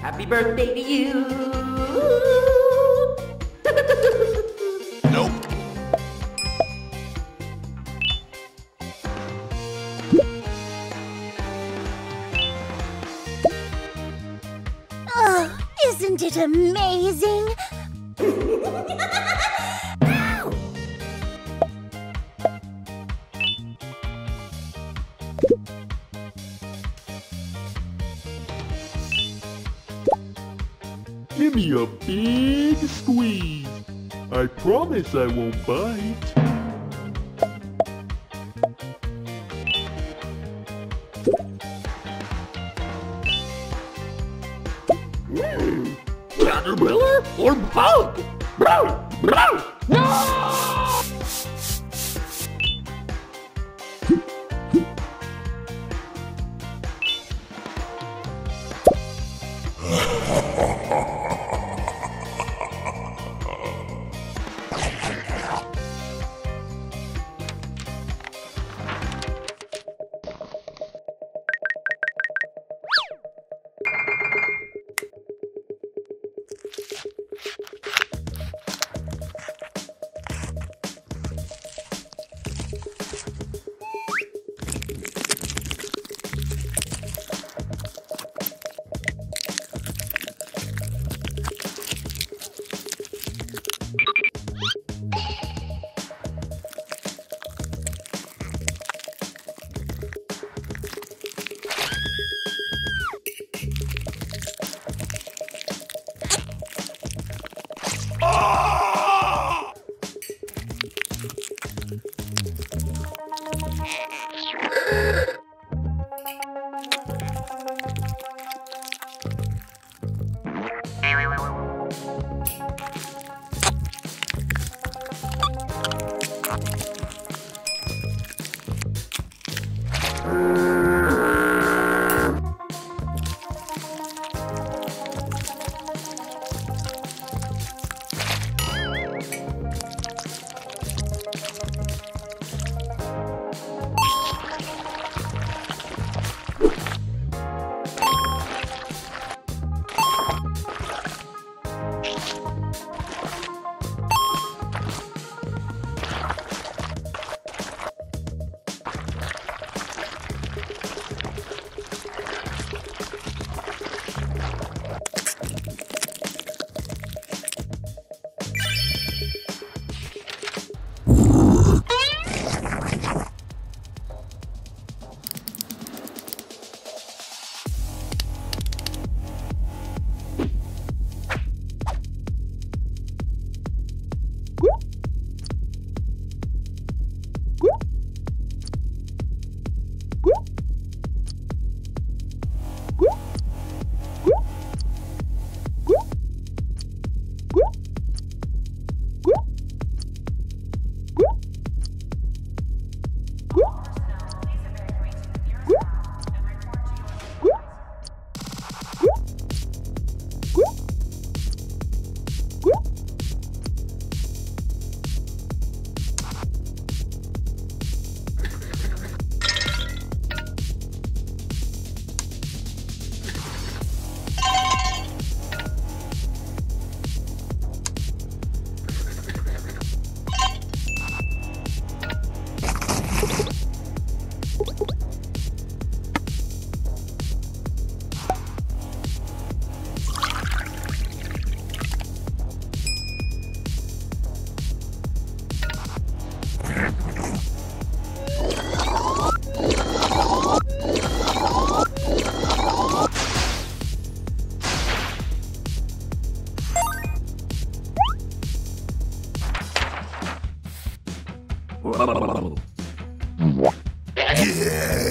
Happy birthday to you. Nope. Oh, isn't it amazing? Give me a big squeeze. I promise I won't bite. Caterpillar or bug? No! Yeah.